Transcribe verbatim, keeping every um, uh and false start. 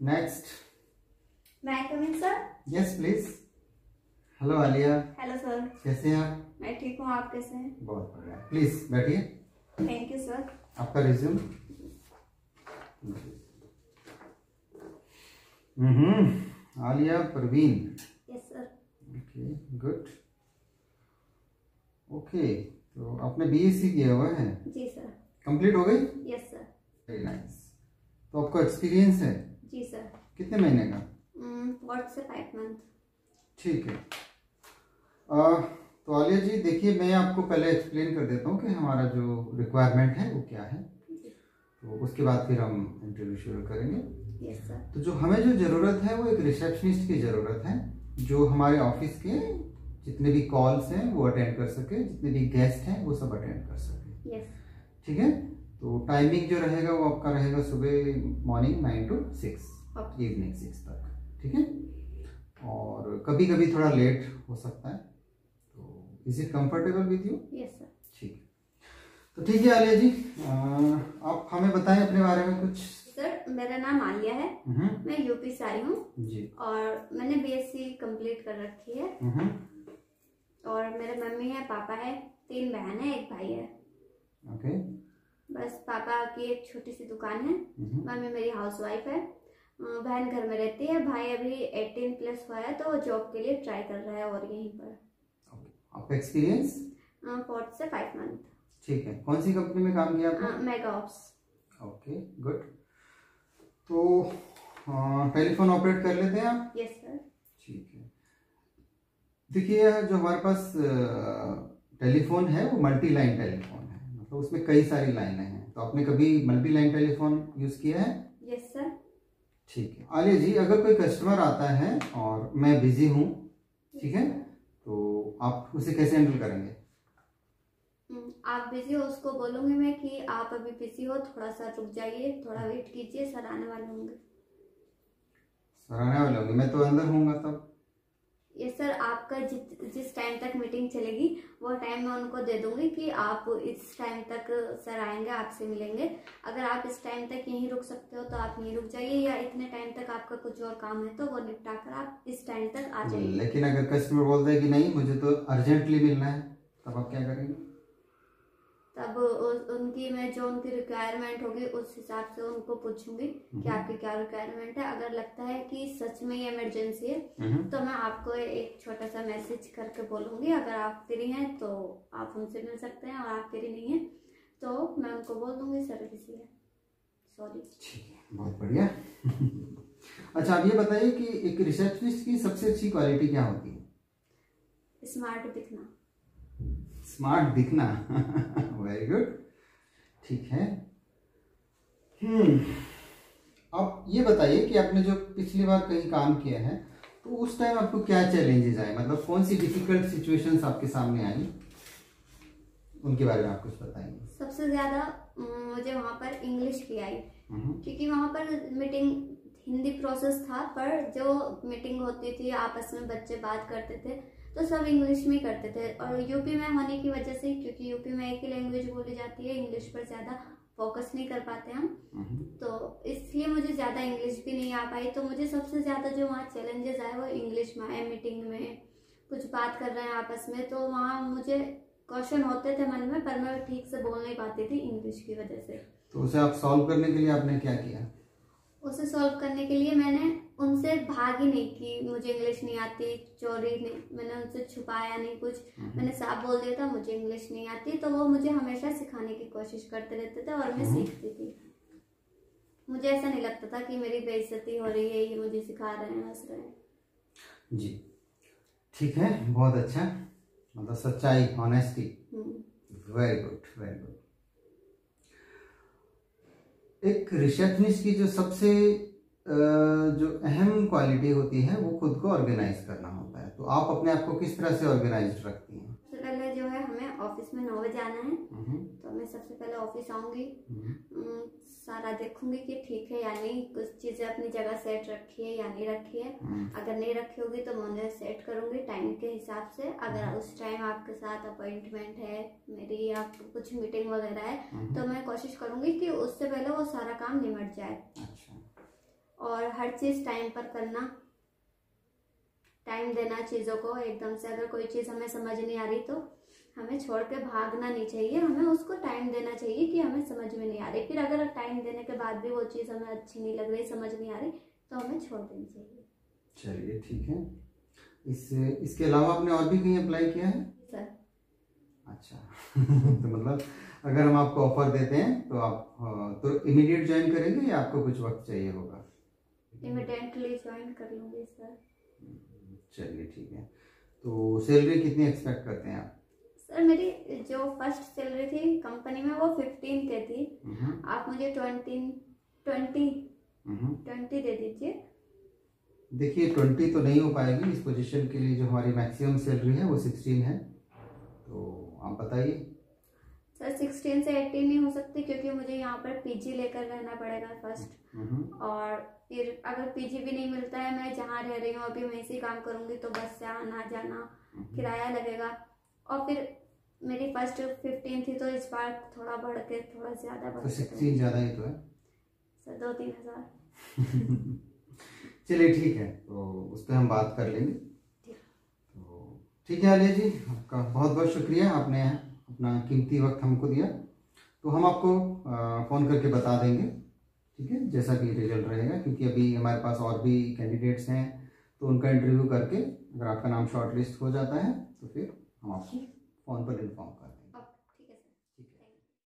Next. May I come in, sir? Yes, please. Hello, Alia. Hello, sir. कैसे हैं आप? मैं ठीक हूँ, आप कैसे हैं? बहुत बढ़िया. Please बैठिए. Thank you, sir. आपका रिज्यूम. हम्म. Aliya Parveen. Yes, sir. Okay, good. Okay, तो आपने बीएससी किया हुआ है? जी सर. कंप्लीट हो गई? Yes, sir. Very nice. तो आपको एक्सपीरियंस है? जी सर. कितने महीने का? फोर से फाइव मंथ. ठीक है. आ, तो आलिया जी देखिए, मैं आपको पहले एक्सप्लेन कर देता हूँ कि हमारा जो रिक्वायरमेंट है वो क्या है, तो उसके बाद फिर हम इंटरव्यू शुरू करेंगे. Yes sir. तो जो हमें जो ज़रूरत है वो एक रिसेप्शनिस्ट की ज़रूरत है, जो हमारे ऑफिस के जितने भी कॉल्स हैं वो अटेंड कर सके, जितने भी गेस्ट हैं वो सब अटेंड कर सके. यस. ठीक है. तो टाइमिंग जो रहेगा वो आपका रहेगा सुबह morning nine to six, evening six तक. ठीक है. और कभी कभी थोड़ा लेट हो सकता है. तो is it comfortable with you? Yes sir. ठीक है. तो ठीक है आलिया जी, आ, आप हमें बताएं अपने बारे में कुछ. सर मेरा नाम आलिया है, मैं यूपी से आई हूँ जी, और मैंने बीएससी कंप्लीट कर रखी है, और मेरे मम्मी है, पापा है, तीन बहन है, एक भाई है. ओके. बस पापा की एक छोटी सी दुकान है, मम्मी मेरी हाउस वाइफ है, बहन घर में रहती है, भाई अभी अठारह प्लस हुआ है तो जॉब के लिए ट्राई कर रहा है और यहीं पर. आपका एक्सपीरियंस फोर्थ से फाइव मंथ. ठीक है. कौन सी कंपनी में काम किया आपने? Mega Ops. Okay good. तो टेलीफोन ऑपरेट कर लेते हैं आप? Yes sir. ठीक है. देखिए जो हमारे पास टेलीफोन है वो मल्टी लाइन टेलीफोन है, मतलब उसमें कई सारी लाइनें हैं. तो आपने कभी मल्टी लाइन टेलीफोन यूज किया है? Yes sir. ठीक है. आलिया जी अगर कोई कस्टमर आता है और मैं बिजी हूँ, ठीक है, तो आप उसे कैसे हैंडल करेंगे? आप बिजी हो उसको बोलूंगी मैं कि आप अभी बिजी हो, थोड़ा सा रुक जाइए, थोड़ा वेट कीजिए, सर आने वाले होंगे. सर आने वाले होंगे, मैं तो अंदर हूँगा तब. Yes sir. आपका जिस जिस टाइम तक मीटिंग चलेगी वो टाइम मैं उनको दे दूंगी कि आप इस टाइम तक सर आएंगे, आपसे मिलेंगे, अगर आप इस टाइम तक यहीं रुक सकते हो तो आप यहीं रुक जाइए, या इतने टाइम तक आपका कुछ और काम है तो वो निपटा कर आप इस टाइम तक आ जाइए. लेकिन अगर कस्टमर बोलता है कि नहीं मुझे तो अर्जेंटली मिलना है, तब आप क्या करेंगे? तब उनकी मैं जो उनकी रिक्वायरमेंट होगी उस हिसाब से उनको पूछूंगी कि आपकी क्या रिक्वायरमेंट है. अगर लगता है कि सच में ये इमरजेंसी है तो मैं आपको एक छोटा सा मैसेज करके बोलूंगी, अगर आप फ्री हैं तो आप उनसे मिल सकते हैं, और आप फ्री नहीं हैं तो मैं उनको बोल दूंगी सर किसी है सॉरी. ठीक है. बहुत बढ़िया. अच्छा आप ये बताइए कि एक रिसेप्शनिस्ट की सबसे अच्छी क्वालिटी क्या होती है? स्मार्ट दिखना. स्मार्ट दिखना. Very good. ठीक है. हम्म. अब ये बताइए कि आपने जो पिछली बार कहीं काम किया है तो उस टाइम आपको क्या चैलेंजेस आए, मतलब कौन सी डिफिकल्ट सिचुएशंस आपके सामने आई, उनके बारे में आप कुछ बताइए. सबसे ज्यादा मुझे वहाँ पर इंग्लिश की आई, क्योंकि वहाँ पर मीटिंग हिंदी प्रोसेस था, पर जो मीटिंग होती थी आपस में बच्चे बात करते थे तो सब इंग्लिश में करते थे, और यूपी में होने की वजह से, क्योंकि यूपी में एक ही लैंग्वेज बोली जाती है, इंग्लिश पर ज़्यादा फोकस नहीं कर पाते हम, तो इसलिए मुझे ज़्यादा इंग्लिश भी नहीं आ पाई. तो मुझे सबसे ज़्यादा जो वहाँ चैलेंजेस आए वो इंग्लिश में आए. मीटिंग में कुछ बात कर रहे हैं आपस में तो वहाँ मुझे क्वेश्चन होते थे मन में, पर मैं ठीक से बोल नहीं पाती थी इंग्लिश की वजह से. तो उसे आप सॉल्व करने के लिए आपने क्या किया? उसे सॉल्व करने के लिए मैंने उनसे भागी नहीं कि मुझे इंग्लिश नहीं आती, चोरी नहीं, मैंने उनसे छुपाया नहीं कुछ, मैंने साफ बोल दिया था मुझे इंग्लिश नहीं आती, तो वो मुझे हमेशा सिखाने की कोशिश करते रहते थे और मैं सीखती थी. मुझे ऐसा नहीं लगता था कि मेरी बेइज्जती हो रही है, ये मुझे सिखा रहे हैं, हंस रहे हैं. जी ठीक है. बहुत अच्छा, मतलब सच्चाई, honesty. Very good very good. एक रिसेप्शनिस्ट की जो सबसे जो अहम क्वालिटी होती है वो खुद को ऑर्गेनाइज करना होता है, तो आप अपने आप को किस तरह से ऑर्गेनाइज रखती हैं? सबसे पहले जो है हमें ऑफिस में नौ बजे जाना है, तो मैं सबसे पहले ऑफिस आऊंगी, सारा देखूंगी कि ठीक है या नहीं, कुछ चीजें अपनी जगह सेट रखी है या नहीं रखी है, अगर नहीं रखी होगी तो मैं उन्हें सेट करूंगी टाइम के हिसाब से. अगर उस टाइम आपके साथ अपॉइंटमेंट है मेरी या कुछ मीटिंग वगैरह है तो मैं कोशिश करूंगी कि उससे पहले वो सारा काम निमट जाए. और हर चीज़ टाइम पर करना, टाइम देना चीज़ों को एकदम से। अगर कोई चीज़ हमें समझ नहीं आ रही तो हमें छोड़ के भागना नहीं चाहिए, हमें उसको टाइम देना चाहिए कि हमें समझ में नहीं आ रही। फिर अगर टाइम देने के बाद भी वो चीज़ हमें अच्छी नहीं लग रही, समझ नहीं आ रही, तो हमें छोड़ देनी चाहिए। चलिए ठीक है। इससे इसके अलावा आपने और भी कहीं अप्लाई किया है सर? अच्छा तो मतलब अगर हम आपको ऑफर देते हैं तो आप तो इमीडिएट ज्वाइन करेंगे या आपको कुछ वक्त चाहिए होगा? इमीडिएटली ज्वाइन कर लूँगी सर। चलिए ठीक है। तो सैलरी कितनी एक्सपेक्ट करते हैं आप? सर मेरी जो फर्स्ट सैलरी थी कंपनी में वो फिफ्टीन के थी, आप मुझे ट्वेंटी ट्वेंटी ट्वेंटी दे दीजिए। देखिए ट्वेंटी तो नहीं हो पाएगी इस पोजीशन के लिए, जो हमारी मैक्सिमम सैलरी है वो सिक्सटीन है, तो आप बताइए। सर सिक्सटीन से एटीन नहीं हो सकती क्योंकि मुझे यहाँ पर पीजी लेकर रहना पड़ेगा फर्स्ट, और फिर अगर पीजी भी नहीं मिलता है, मैं जहाँ रह रही हूँ अभी मैं इसी काम करूँगी तो बस से आना जाना किराया लगेगा, और फिर मेरी फर्स्ट फिफ्टीन थी तो इस बार थोड़ा बढ़ के थोड़ा ज़्यादा बढ़ सिक्सटीन ज़्यादा ही तो है सर, दो तीन हज़ार। चलिए ठीक है, तो उस पर हम बात कर लेंगे। तो ठीक है आलिया जी, आपका बहुत बहुत शुक्रिया, आपने अपना कीमती वक्त हमको दिया। तो हम आपको फ़ोन करके बता देंगे ठीक है, जैसा कि रिजल्ट रहेगा, क्योंकि अभी हमारे पास और भी कैंडिडेट्स हैं तो उनका इंटरव्यू करके अगर आपका नाम शॉर्टलिस्ट हो जाता है तो फिर हम आपको फ़ोन पर इन्फॉर्म कर देंगे।